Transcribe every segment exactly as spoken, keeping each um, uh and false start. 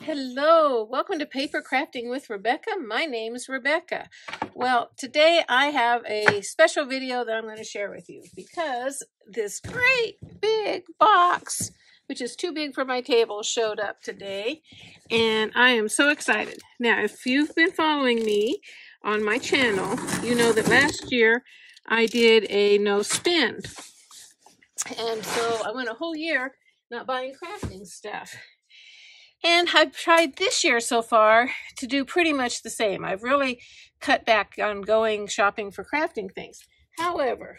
Hello, welcome to Paper Crafting with Rebecca. My name is Rebecca. Well, today I have a special video that I'm going to share with you because this great big box, which is too big for my table, showed up today, and I am so excited. Now, if you've been following me on my channel, you know that last year I did a no spend, and so I went a whole year not buying crafting stuff. And I've tried this year so far to do pretty much the same. I've really cut back on going shopping for crafting things. However,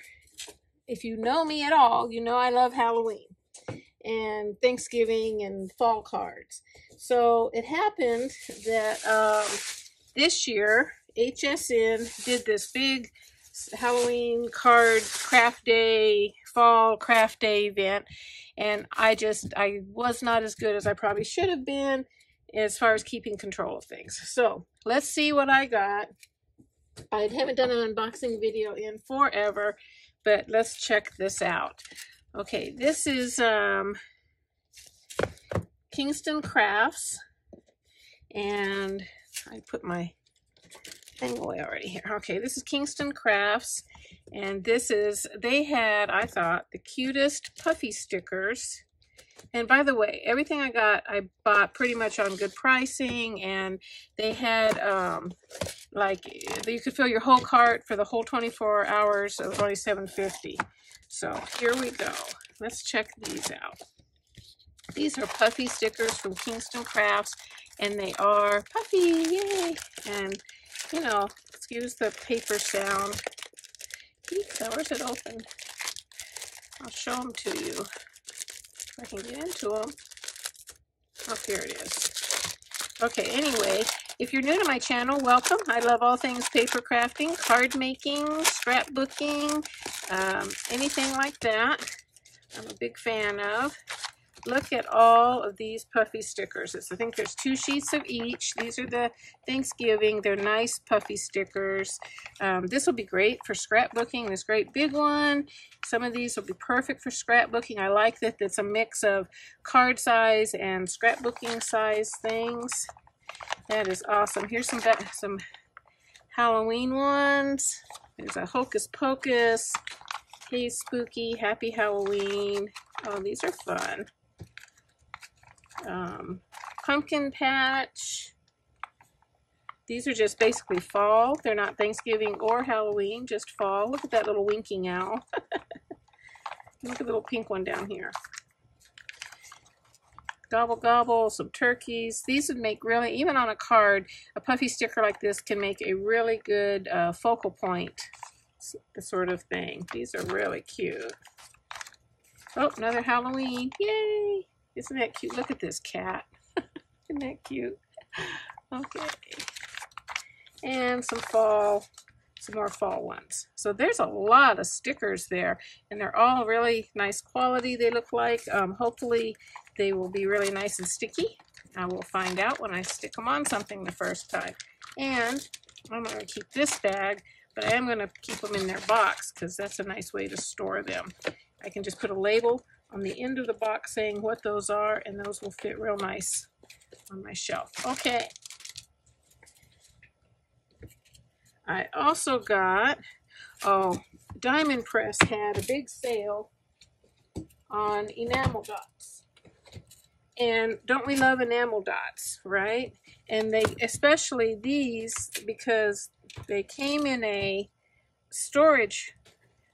if you know me at all, you know I love Halloween and Thanksgiving and fall cards. So it happened that um, this year, H S N did this big Halloween card craft day, fall craft day event, and I just I was not as good as I probably should have been as far as keeping control of things. So let's see what I got. I haven't done an unboxing video in forever, but let's check this out. Okay, this is um, Kingston Crafts, and I put my thing away already here. Okay, this is Kingston Crafts, and this is, they had, I thought, the cutest puffy stickers. And by the way, everything I got, I bought pretty much on good pricing, and they had, um, like, you could fill your whole cart for the whole twenty-four hours, so it was only seven fifty. So here we go. Let's check these out. These are puffy stickers from Kingston Crafts, and they are puffy, yay! And, you know, excuse the paper sound. Pizza, where's it open? I'll show them to you if I can get into them. Oh, here it is. Okay, anyway, if you're new to my channel, welcome. I love all things paper crafting, card making, scrapbooking, um, anything like that. I'm a big fan of. Look at all of these puffy stickers. It's, I think there's two sheets of each. These are the Thanksgiving. They're nice puffy stickers. Um, this will be great for scrapbooking, this great big one. Some of these will be perfect for scrapbooking. I like that it's a mix of card size and scrapbooking size things. That is awesome. Here's some, some Halloween ones. There's a Hocus Pocus. Hey, Spooky. Happy Halloween. Oh, these are fun. Um, pumpkin patch. These are just basically fall. They're not Thanksgiving or Halloween, just fall. Look at that little winking owl. Look at the little pink one down here. Gobble gobble, some turkeys. These would make really, even on a card, a puffy sticker like this can make a really good uh, focal point sort of thing. These are really cute. Oh, another Halloween. Yay! Isn't that cute? Look at this cat. Isn't that cute? Okay. And some fall, some more fall ones. So there's a lot of stickers there, and they're all really nice quality, they look like. Um, hopefully they will be really nice and sticky. I will find out when I stick them on something the first time. And I'm going to keep this bag, but I am going to keep them in their box because that's a nice way to store them. I can just put a label on the end of the box saying what those are, and those will fit real nice on my shelf. Okay. I also got, oh, Diamond Press had a big sale on enamel dots. And don't we love enamel dots, right? And they, especially these, because they came in a storage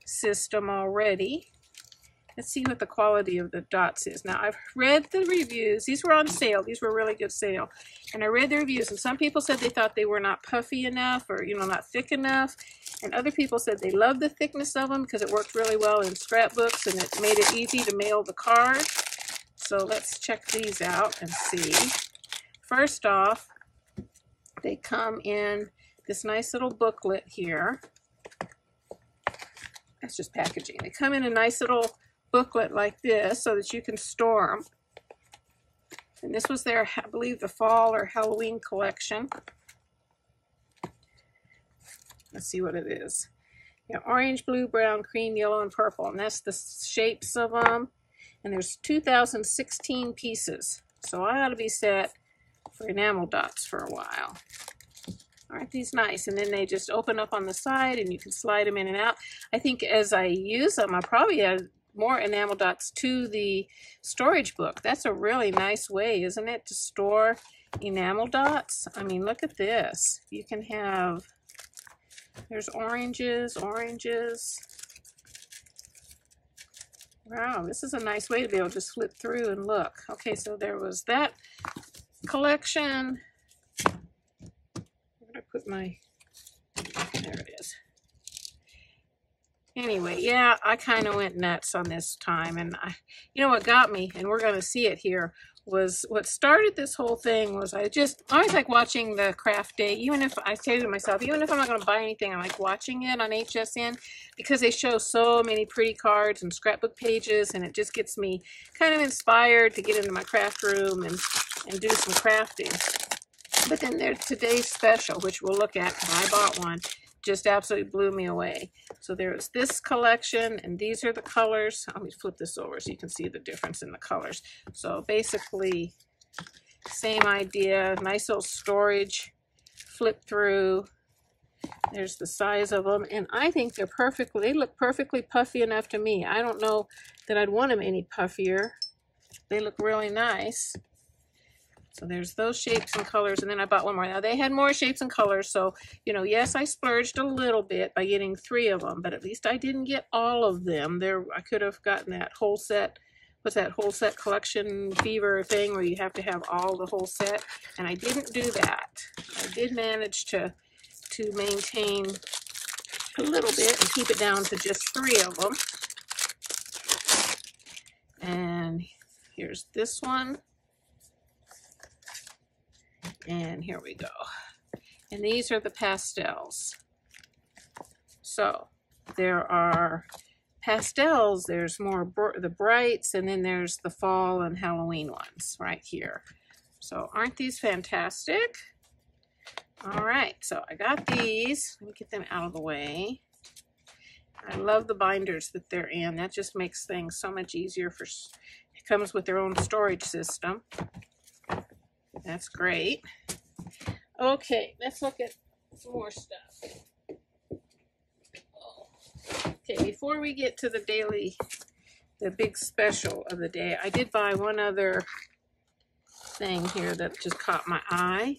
system already. Let's see what the quality of the dots is. Now, I've read the reviews. These were on sale. These were really good sale. And I read the reviews, and some people said they thought they were not puffy enough or, you know, not thick enough. And other people said they loved the thickness of them because it worked really well in scrapbooks, and it made it easy to mail the card. So let's check these out and see. First off, they come in this nice little booklet here. That's just packaging. They come in a nice little booklet like this so that you can store them. And this was their, I believe, the fall or Halloween collection. Let's see what it is. You know, orange, blue, brown, cream, yellow, and purple. And that's the shapes of them. And there's two thousand sixteen pieces. So I ought to be set for enamel dots for a while. Aren't these nice? And then they just open up on the side and you can slide them in and out. I think as I use them, I'll probably add more enamel dots to the storage book. That's a really nice way, isn't it, to store enamel dots? I mean, look at this. You can have, there's oranges, oranges. Wow, this is a nice way to be able to just flip through and look. Okay, so there was that collection. I put my, there it is. Anyway, yeah, I kind of went nuts on this time, and I, you know what got me, and we're going to see it here, was what started this whole thing was I just, I always like watching the craft day, even if, I say to myself, even if I'm not going to buy anything, I like watching it on H S N, because they show so many pretty cards and scrapbook pages, and it just gets me kind of inspired to get into my craft room and, and do some crafting. But then there's today's special, which we'll look at, and I bought one, just absolutely blew me away. So there's this collection, and these are the colors. Let me flip this over so you can see the difference in the colors. So basically, same idea, nice little storage, flip through. There's the size of them, and I think they're perfectly, they look perfectly puffy enough to me. I don't know that I'd want them any puffier. They look really nice. So there's those shapes and colors, and then I bought one more. Now, they had more shapes and colors, so, you know, yes, I splurged a little bit by getting three of them, but at least I didn't get all of them. There, I could have gotten that whole set, what's that whole set collection fever thing where you have to have all the whole set, and I didn't do that. I did manage to, to maintain a little bit and keep it down to just three of them. And here's this one. And here we go. And these are the pastels. So there are pastels, there's more br the brights, and then there's the fall and Halloween ones right here. So aren't these fantastic? All right, so I got these. Let me get them out of the way. I love the binders that they're in. That just makes things so much easier for, it comes with their own storage system. That's great. Okay, let's look at some more stuff. Okay, before we get to the daily, the big special of the day, I did buy one other thing here that just caught my eye.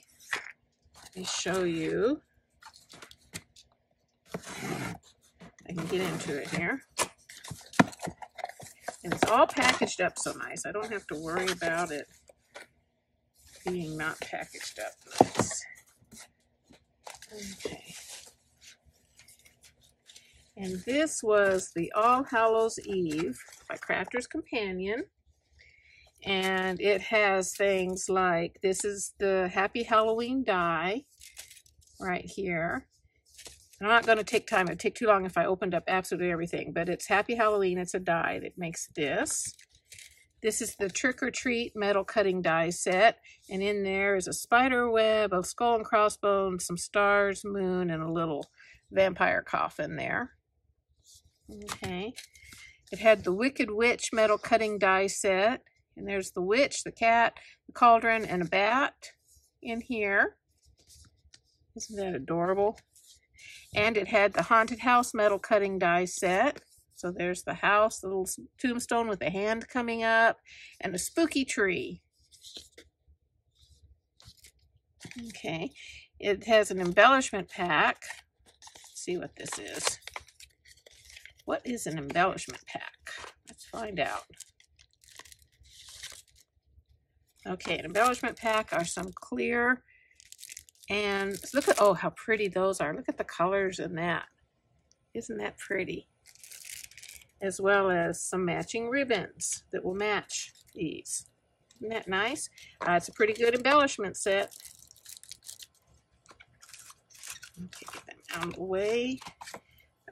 Let me show you. I can get into it here. And it's all packaged up so nice. I don't have to worry about it being not packaged up nice. Okay. And this was the All Hallows Eve by Crafter's Companion. And it has things like, this is the Happy Halloween die right here. And I'm not going to take time. It would take too long if I opened up absolutely everything. But it's Happy Halloween. It's a die that makes this. This is the Trick or Treat metal cutting die set, and in there is a spider web, a skull and crossbones, some stars, moon, and a little vampire coffin there. Okay. It had the Wicked Witch metal cutting die set, and there's the witch, the cat, the cauldron, and a bat in here. Isn't that adorable? And it had the Haunted House metal cutting die set. So there's the house, the little tombstone with a hand coming up, and a spooky tree. Okay, it has an embellishment pack. Let's see what this is. What is an embellishment pack? Let's find out. Okay, an embellishment pack are some clear, and look at, oh, how pretty those are. Look at the colors in that. Isn't that pretty? As well as some matching ribbons that will match these. Isn't that nice? Uh, it's a pretty good embellishment set. Okay, get them out of the way.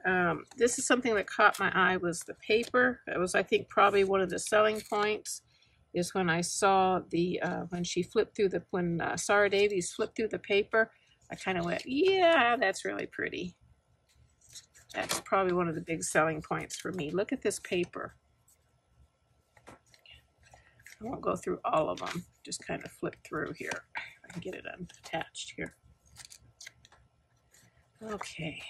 Um, this is something that caught my eye, was the paper. That was, I think, probably one of the selling points, is when I saw the, uh, when she flipped through the, when uh, Sara Davies flipped through the paper, I kind of went, yeah, that's really pretty. That's probably one of the big selling points for me. Look at this paper. I won't go through all of them, just kind of flip through here. I can get it unattached here. Okay.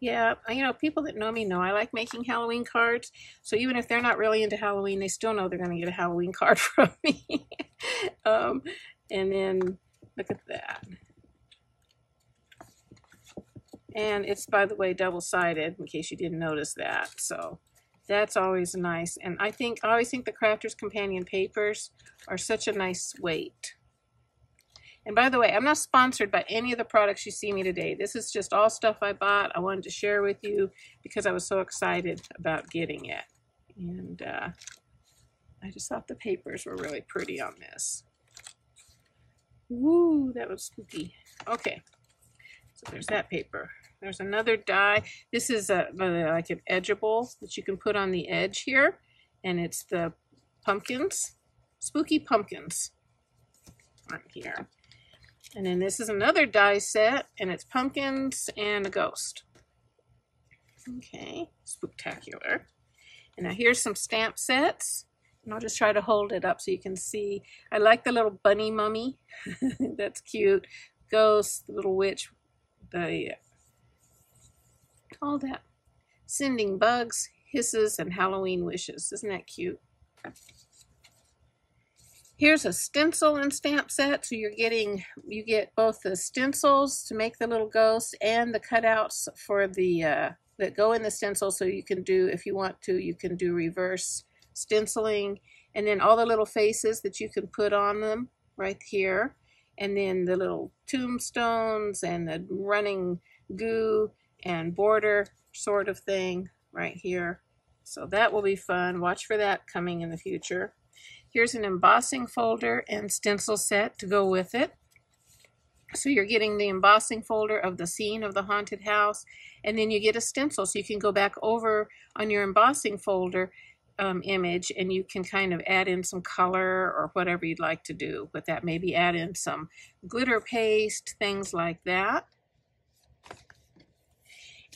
Yeah, you know, people that know me know I like making Halloween cards. So even if they're not really into Halloween, they still know they're going to get a Halloween card from me. um, and then look at that. And it's, by the way, double-sided, in case you didn't notice that. So that's always nice. And I think I always think the Crafter's Companion papers are such a nice weight. And by the way, I'm not sponsored by any of the products you see me today. This is just all stuff I bought. I wanted to share with you because I was so excited about getting it. And uh, I just thought the papers were really pretty on this. Woo, that was spooky. Okay, so there's that paper. There's another die. This is a, like an edgeable that you can put on the edge here. And it's the pumpkins, spooky pumpkins on here. And then this is another die set, and it's pumpkins and a ghost. Okay, spooktacular. And now here's some stamp sets. And I'll just try to hold it up so you can see. I like the little bunny mummy. That's cute. Ghost, the little witch, the, all that. Sending bugs, hisses, and Halloween wishes. Isn't that cute? Here's a stencil and stamp set, so you're getting, you get both the stencils to make the little ghosts and the cutouts for the, uh, that go in the stencil, so you can do, if you want to, you can do reverse stenciling, and then all the little faces that you can put on them right here, and then the little tombstones and the running goo and border sort of thing right here. So that will be fun. Watch for that coming in the future. Here's an embossing folder and stencil set to go with it. So you're getting the embossing folder of the scene of the haunted house, and then you get a stencil, so you can go back over on your embossing folder um, image, and you can kind of add in some color or whatever you'd like to do with that. Maybe add in some glitter paste, things like that.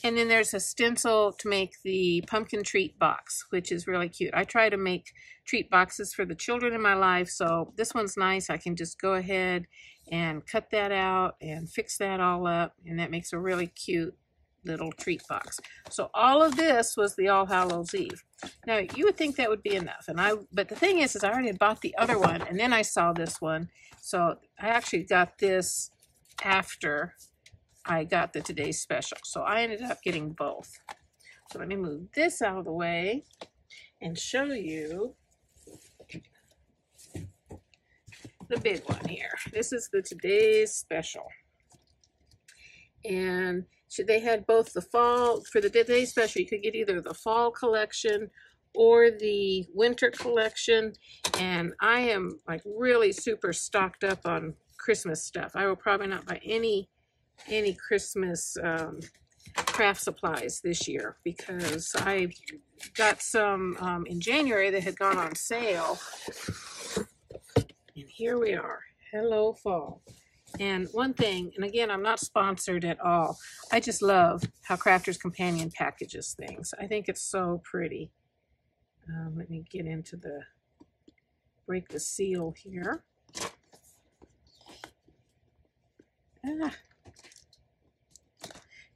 And then there's a stencil to make the pumpkin treat box, which is really cute. I try to make treat boxes for the children in my life, so this one's nice. I can just go ahead and cut that out and fix that all up, and that makes a really cute little treat box. So all of this was the All Hallows Eve. Now, you would think that would be enough, and I. but the thing is, is I already had bought the other one, and then I saw this one. So I actually got this after I got the today's special, so I ended up getting both. So let me move this out of the way and show you the big one here. This is the today's special, and so they had both the fall for the today's special. You could get either the fall collection or the winter collection, and I am like really super stocked up on Christmas stuff. I will probably not buy any any Christmas um, craft supplies this year, because I got some um, in January that had gone on sale, and here we are. Hello fall. And one thing, and again, I'm not sponsored at all, I just love how Crafter's Companion packages things. I think it's so pretty. Um, let me get into the, break the seal here. Ah.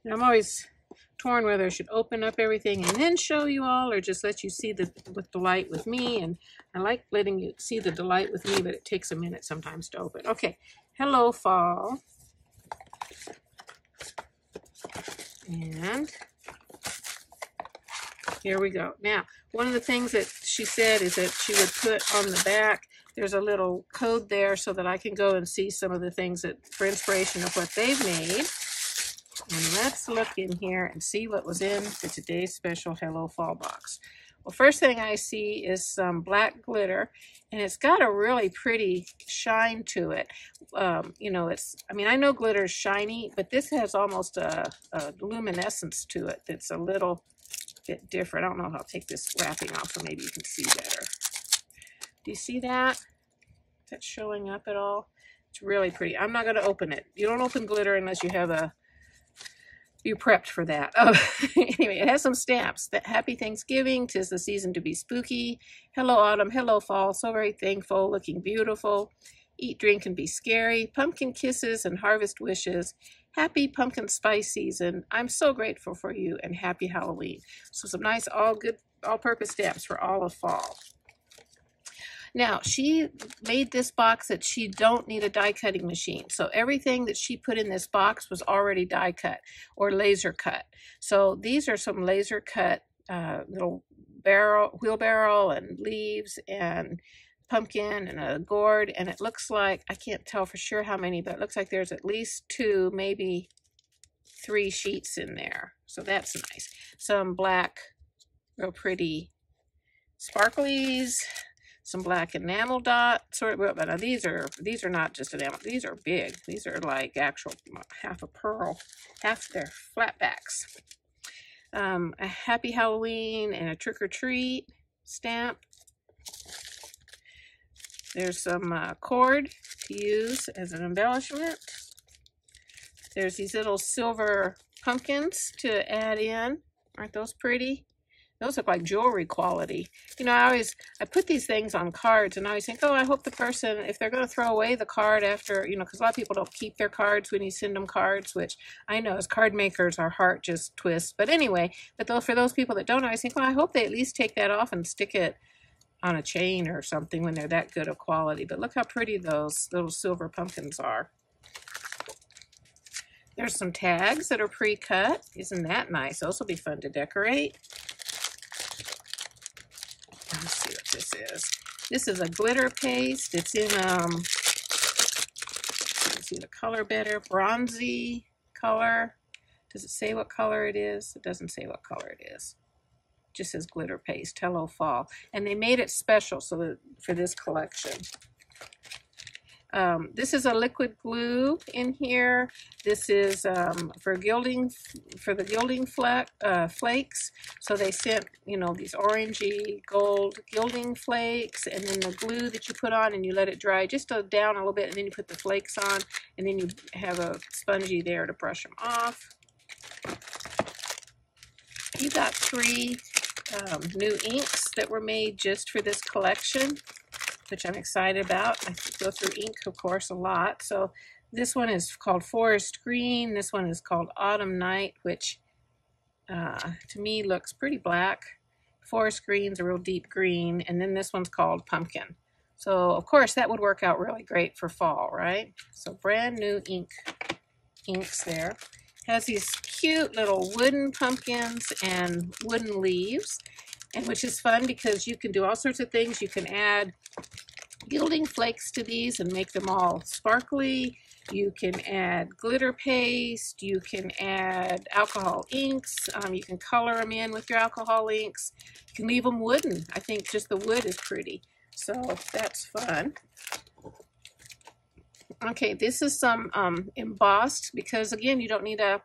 And I'm always torn whether I should open up everything and then show you all, or just let you see the with delight with me. And I like letting you see the delight with me, but it takes a minute sometimes to open. Okay, hello fall. And here we go. Now, one of the things that she said is that she would put on the back, there's a little code there so that I can go and see some of the things that for inspiration of what they've made. And let's look in here and see what was in the today's special Hello Fall box. Well, first thing I see is some black glitter, and it's got a really pretty shine to it. Um, you know, it's, I mean, I know glitter is shiny, but this has almost a, a luminescence to it that's a little bit different. I don't know if I'll take this wrapping off so maybe you can see better. Do you see that? Is that showing up at all? It's really pretty. I'm not going to open it. You don't open glitter unless you have a you're prepped for that. Oh, anyway, it has some stamps. That Happy Thanksgiving, 'tis the season to be spooky. Hello, autumn. Hello, fall. So very thankful, looking beautiful. Eat, drink, and be scary. Pumpkin kisses and harvest wishes. Happy pumpkin spice season. I'm so grateful for you, and happy Halloween. So some nice all good all-purpose stamps for all of fall. Now, she made this box that she don't need a die cutting machine. So everything that she put in this box was already die cut or laser cut. So these are some laser cut uh, little barrel, wheelbarrow and leaves and pumpkin and a gourd. And it looks like, I can't tell for sure how many, but it looks like there's at least two, maybe three sheets in there. So that's nice. Some black, real pretty sparklies. Some black enamel dot sort of, but now these are these are not just enamel. These are big. These are like actual half a pearl, half their flatbacks. Um, a Happy Halloween and a trick or treat stamp. There's some uh, cord to use as an embellishment. There's these little silver pumpkins to add in. Aren't those pretty? Those look like jewelry quality. You know, I always, I put these things on cards and I always think, oh, I hope the person, if they're going to throw away the card after, you know, because a lot of people don't keep their cards when you send them cards, which I know as card makers, our heart just twists. But anyway, but though for those people that don't, I always think, well, I hope they at least take that off and stick it on a chain or something when they're that good of quality. But look how pretty those little silver pumpkins are. There's some tags that are pre-cut. Isn't that nice? Those will be fun to decorate. Let's see what this is. This is a glitter paste. It's in, um, let's see the color better, bronzy color. Does it say what color it is? It doesn't say what color it is. It just says glitter paste, Hello Fall. And they made it special so that for this collection. Um, this is a liquid glue in here. This is um, for gilding, for the gilding fla uh, flakes. So they sent, you know, these orangey gold gilding flakes, and then the glue that you put on and you let it dry just uh, down a little bit, and then you put the flakes on, and then you have a spongy there to brush them off. You got three um, new inks that were made just for this collection, which I'm excited about. I go through ink, of course, a lot. So this one is called Forest Green. This one is called Autumn Night, which uh, to me looks pretty black. Forest Green's a real deep green. And then this one's called Pumpkin. So of course that would work out really great for fall, right? So brand new ink, inks there. Has these cute little wooden pumpkins and wooden leaves. And which is fun because you can do all sorts of things. You can add gilding flakes to these and make them all sparkly. You can add glitter paste. You can add alcohol inks. Um, you can color them in with your alcohol inks. You can leave them wooden. I think just the wood is pretty. So that's fun. Okay, this is some um, embossed, because again, you don't need a,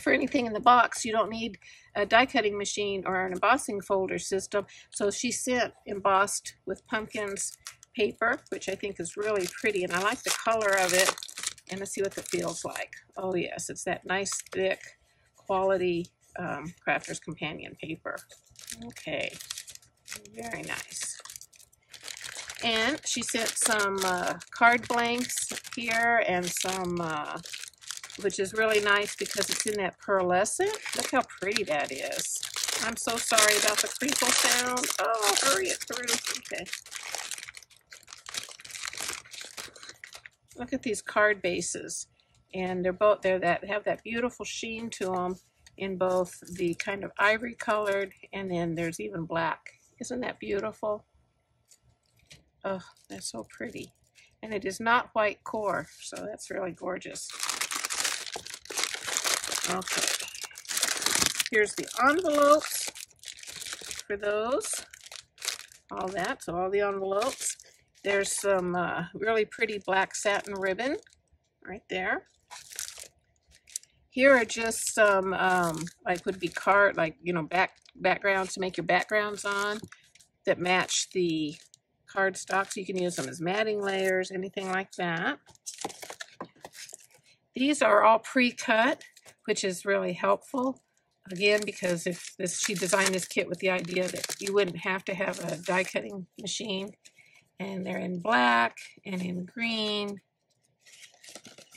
for anything in the box, you don't need a die cutting machine or an embossing folder system. So she sent embossed with pumpkins paper, which I think is really pretty, and I like the color of it. And let's see what it feels like. Oh yes, it's that nice thick quality um, Crafter's Companion paper. Okay, very nice. And she sent some uh, card blanks here and some uh, which is really nice because it's in that pearlescent. Look how pretty that is. I'm so sorry about the creakle sound. Oh, hurry it through. Okay. Look at these card bases. And they're both, they're that, have that beautiful sheen to them in both the kind of ivory colored, and then there's even black. Isn't that beautiful? Oh, that's so pretty. And it is not white core, so that's really gorgeous. Okay, here's the envelopes for those, all that, so all the envelopes. There's some uh, really pretty black satin ribbon right there. Here are just some, um, like would be card, like, you know, back backgrounds to make your backgrounds on that match the cardstock. So you can use them as matting layers, anything like that. These are all pre-cut, which is really helpful. Again, because if this, she designed this kit with the idea that you wouldn't have to have a die cutting machine. And they're in black and in green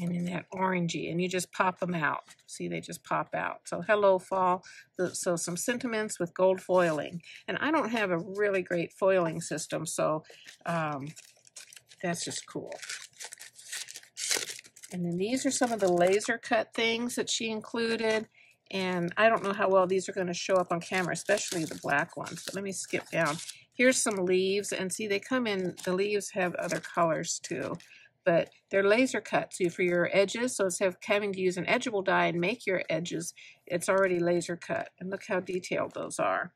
and in that orangey. And you just pop them out. See, they just pop out. So hello, fall. So some sentiments with gold foiling. And I don't have a really great foiling system, so um, that's just cool. And then these are some of the laser cut things that she included. And I don't know how well these are going to show up on camera, especially the black ones. But let me skip down. Here's some leaves. And see, they come in, the leaves have other colors too. But they're laser cut too for your edges. So instead of having to use an edgeable die and make your edges, it's already laser cut. And look how detailed those are.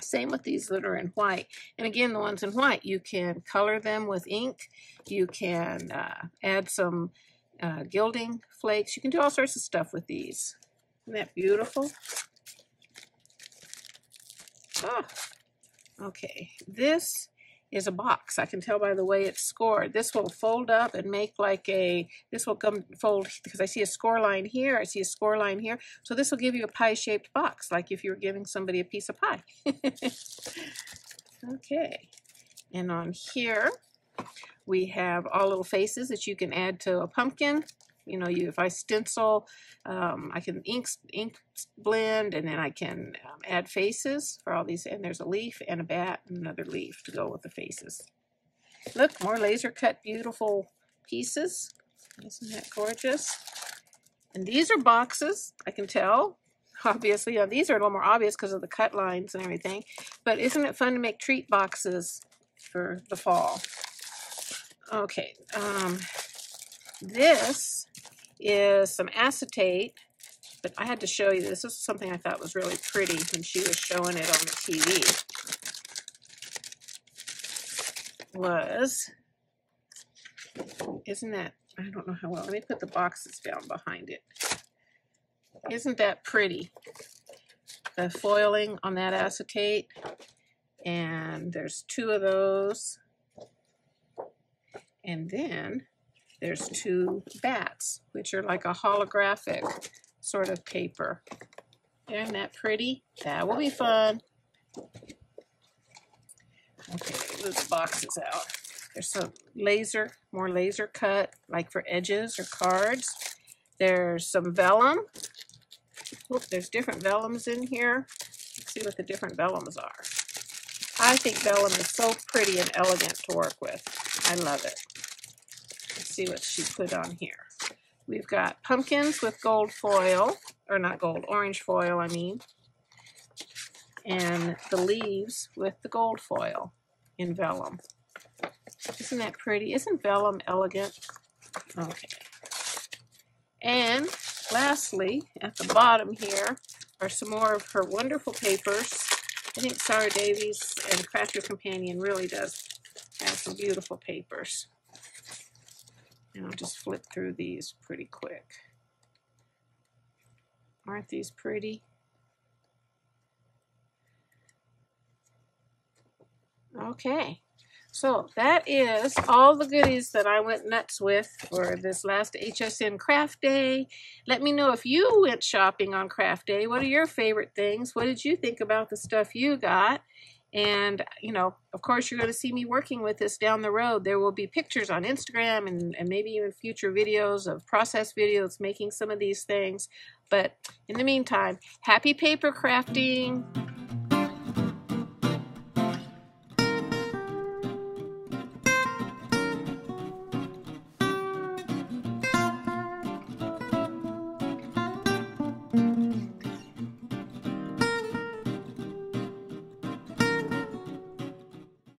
Same with these that are in white. And again, the ones in white, you can color them with ink. You can uh, add some uh, gilding flakes. You can do all sorts of stuff with these. Isn't that beautiful? Oh, okay, this is a box. I can tell by the way it's scored. This will fold up and make like a, this will come fold, because I see a score line here, I see a score line here. So this will give you a pie-shaped box, like if you were giving somebody a piece of pie. Okay, and on here, we have all little faces that you can add to a pumpkin. You know, you, if I stencil, um, I can ink, ink blend, and then I can um, add faces for all these. And there's a leaf and a bat and another leaf to go with the faces. Look, more laser cut beautiful pieces. Isn't that gorgeous? And these are boxes, I can tell. Obviously, now, these are a little more obvious because of the cut lines and everything. But isn't it fun to make treat boxes for the fall? Okay, um, this is some acetate, but I had to show you this. This is something I thought was really pretty when she was showing it on the T V. Was, isn't that, I don't know how well, let me put the boxes down behind it. Isn't that pretty? The foiling on that acetate, and there's two of those. And then there's two bats, which are like a holographic sort of paper. Isn't that pretty? That will be fun. Okay, move the boxes out. There's some laser, more laser cut, like for edges or cards. There's some vellum. Oop, there's different vellums in here. Let's see what the different vellums are. I think vellum is so pretty and elegant to work with. I love it. See what she put on here. We've got pumpkins with gold foil, or not gold, orange foil, I mean, and the leaves with the gold foil in vellum. Isn't that pretty? Isn't vellum elegant? Okay. And lastly, at the bottom here are some more of her wonderful papers. I think Sara Davies and Crafter's Companion really does have some beautiful papers. And I'll just flip through these pretty quick. Aren't these pretty? Okay, so that is all the goodies that I went nuts with for this last H S N Craft Day. Let me know if you went shopping on Craft Day. What are your favorite things? What did you think about the stuff you got? And, you know, of course, you're going to see me working with this down the road. There will be pictures on Instagram and, and maybe even future videos of process videos making some of these things. But in the meantime, happy paper crafting.